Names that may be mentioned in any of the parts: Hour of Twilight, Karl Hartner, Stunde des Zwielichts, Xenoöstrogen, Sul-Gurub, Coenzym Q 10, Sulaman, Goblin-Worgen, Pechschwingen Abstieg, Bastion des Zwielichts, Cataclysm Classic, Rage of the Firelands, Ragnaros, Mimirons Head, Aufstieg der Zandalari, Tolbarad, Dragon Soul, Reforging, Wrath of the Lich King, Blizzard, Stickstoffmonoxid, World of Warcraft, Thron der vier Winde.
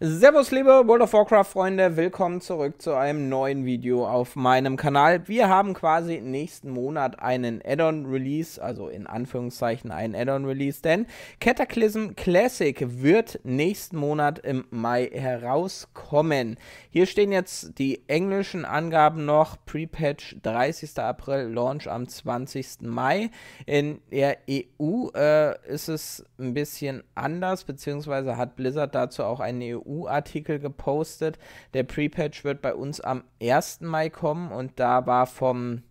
Servus liebe World of Warcraft Freunde, willkommen zurück zu einem neuen Video auf meinem Kanal. Wir haben quasi nächsten Monat einen Add-on Release, also in Anführungszeichen einen Add-on Release, denn Cataclysm Classic wird nächsten Monat im Mai herauskommen. Hier stehen jetzt die englischen Angaben noch, Pre-Patch 30. April, Launch am 20. Mai. In der EU ist es ein bisschen anders, beziehungsweise hat Blizzard dazu auch einen EU-Artikel gepostet. Der Pre-Patch wird bei uns am 1. Mai kommen und da war vom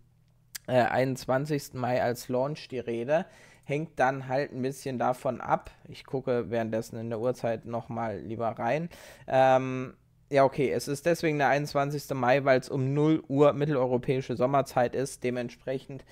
21. Mai als Launch die Rede. Hängt dann halt ein bisschen davon ab. Ich gucke währenddessen in der Uhrzeit nochmal lieber rein. Ja, okay, es ist deswegen der 21. Mai, weil es um 0 Uhr mitteleuropäische Sommerzeit ist. Dementsprechend,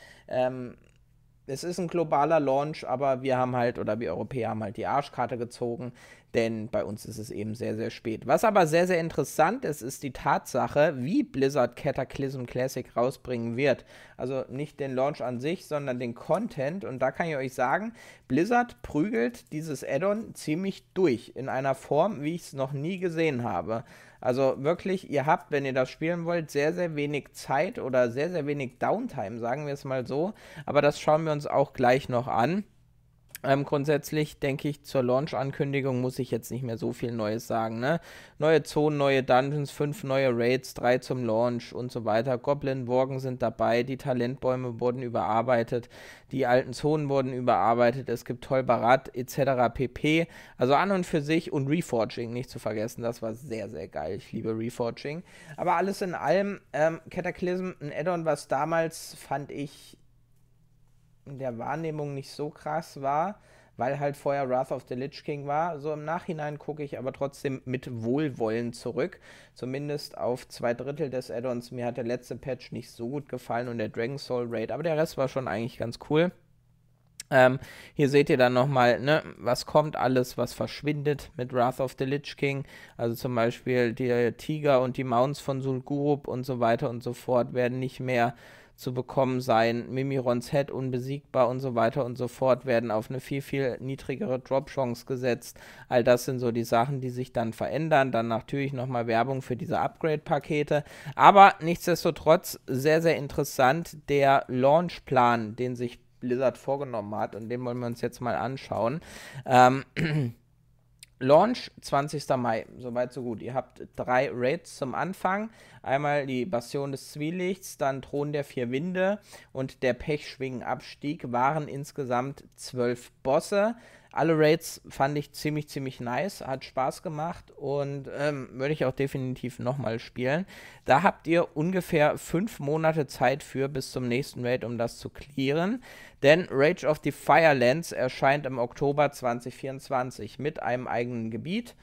es ist ein globaler Launch, aber wir haben halt, oder wir Europäer haben halt die Arschkarte gezogen, denn bei uns ist es eben sehr, sehr spät. Was aber sehr, sehr interessant ist, ist die Tatsache, wie Blizzard Cataclysm Classic rausbringen wird. Also nicht den Launch an sich, sondern den Content. Und da kann ich euch sagen, Blizzard prügelt dieses Add-on ziemlich durch, in einer Form, wie ich es noch nie gesehen habe. Also wirklich, ihr habt, wenn ihr das spielen wollt, sehr, sehr wenig Zeit oder sehr, sehr wenig Downtime, sagen wir es mal so. Aber das schauen wir uns auch gleich noch an. Grundsätzlich denke ich, zur Launch-Ankündigung muss ich jetzt nicht mehr so viel Neues sagen, ne? Neue Zonen, neue Dungeons, 5 neue Raids, 3 zum Launch und so weiter. Goblin-Worgen sind dabei, die Talentbäume wurden überarbeitet, die alten Zonen wurden überarbeitet, es gibt Tolbarad etc. pp. Also an und für sich und Reforging nicht zu vergessen, das war sehr, sehr geil. Ich liebe Reforging. Aber alles in allem, Cataclysm, ein Add-on, was damals, fand ich, in der Wahrnehmung nicht so krass war, weil halt vorher Wrath of the Lich King war. So im Nachhinein gucke ich aber trotzdem mit Wohlwollen zurück, zumindest auf 2/3 des Add-ons. Mir hat der letzte Patch nicht so gut gefallen und der Dragon Soul Raid, aber der Rest war schon eigentlich ganz cool. Hier seht ihr dann nochmal, ne, was kommt alles, was verschwindet mit Wrath of the Lich King. Also zum Beispiel die Tiger und die Mounts von Sul-Gurub und so weiter und so fort werden nicht mehr zu bekommen sein. Mimirons Head unbesiegbar und so weiter und so fort werden auf eine viel, viel niedrigere Drop-Chance gesetzt. All das sind so die Sachen, die sich dann verändern. Dann natürlich nochmal Werbung für diese Upgrade-Pakete. Aber nichtsdestotrotz sehr, sehr interessant der Launchplan, den sich Blizzard vorgenommen hat und den wollen wir uns jetzt mal anschauen. Launch 20. Mai, soweit so gut. Ihr habt 3 Raids zum Anfang. Einmal die Bastion des Zwielichts, dann Thron der vier Winde und der Pechschwingen Abstieg waren insgesamt 12 Bosse. Alle Raids fand ich ziemlich, ziemlich nice, hat Spaß gemacht und würde ich auch definitiv nochmal spielen. Da habt ihr ungefähr 5 Monate Zeit für bis zum nächsten Raid, um das zu clearen. Denn Rage of the Firelands erscheint im Oktober 2024 mit einem eigenen Gebiet.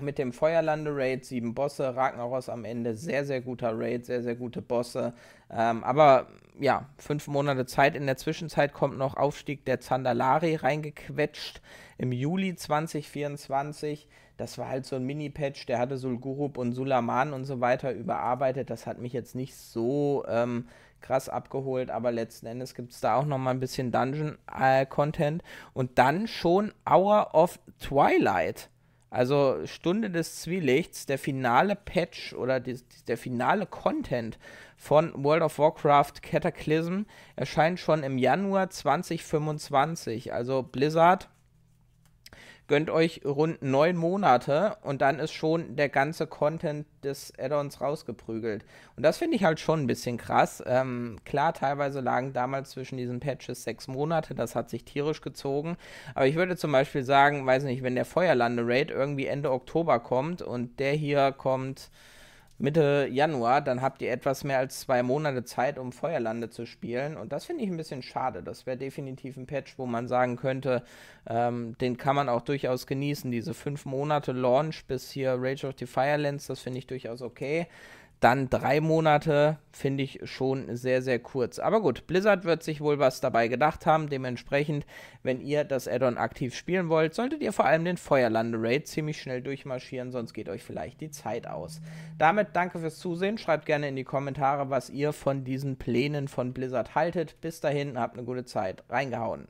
Mit dem Feuerlande-Raid, 7 Bosse, Ragnaros am Ende, sehr, sehr guter Raid, sehr, sehr gute Bosse. Aber ja, 5 Monate Zeit. In der Zwischenzeit kommt noch Aufstieg der Zandalari reingequetscht im Juli 2024. Das war halt so ein Mini-Patch, der hatte Sul-Gurub und Sulaman und so weiter überarbeitet. Das hat mich jetzt nicht so krass abgeholt, aber letzten Endes gibt es da auch nochmal ein bisschen Dungeon-Content. Und dann schon Hour of Twilight. Also Stunde des Zwielichts, der finale Patch oder der finale Content von World of Warcraft Cataclysm erscheint schon im Januar 2025. Also Blizzard gönnt euch rund 9 Monate und dann ist schon der ganze Content des Add-ons rausgeprügelt. Und das finde ich halt schon ein bisschen krass. Klar, teilweise lagen damals zwischen diesen Patches 6 Monate, das hat sich tierisch gezogen. Aber ich würde zum Beispiel sagen, weiß nicht, wenn der Feuerlande-Raid irgendwie Ende Oktober kommt und der hier kommt Mitte Januar, dann habt ihr etwas mehr als 2 Monate Zeit, um Feuerlande zu spielen. Und das finde ich ein bisschen schade. Das wäre definitiv ein Patch, wo man sagen könnte, den kann man auch durchaus genießen. Diese 5 Monate Launch bis hier Rage of the Firelands, das finde ich durchaus okay. Dann 3 Monate finde ich schon sehr, sehr kurz. Aber gut, Blizzard wird sich wohl was dabei gedacht haben. Dementsprechend, wenn ihr das Add-on aktiv spielen wollt, solltet ihr vor allem den Feuerlande-Raid ziemlich schnell durchmarschieren, sonst geht euch vielleicht die Zeit aus. Damit danke fürs Zusehen. Schreibt gerne in die Kommentare, was ihr von diesen Plänen von Blizzard haltet. Bis dahin, habt eine gute Zeit. Reingehauen.